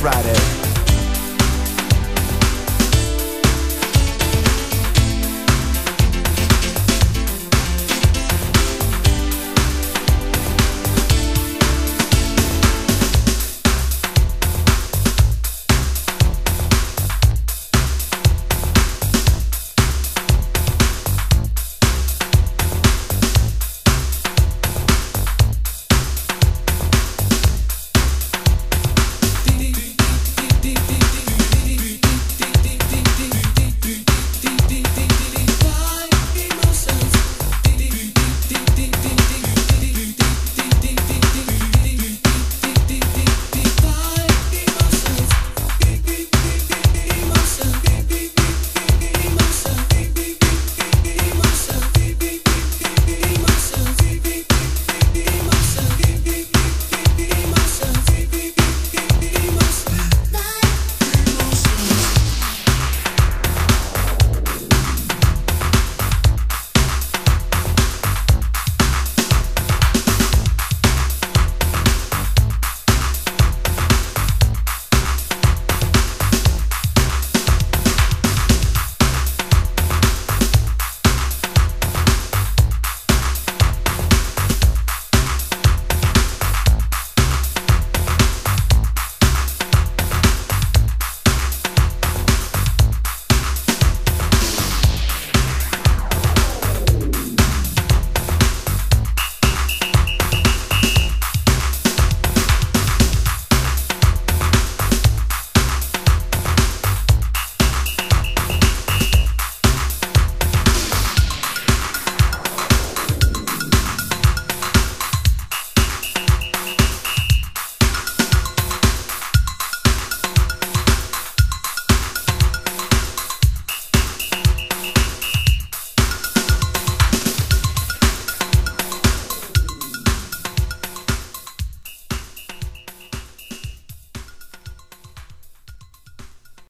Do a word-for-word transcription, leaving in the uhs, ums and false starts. Friday.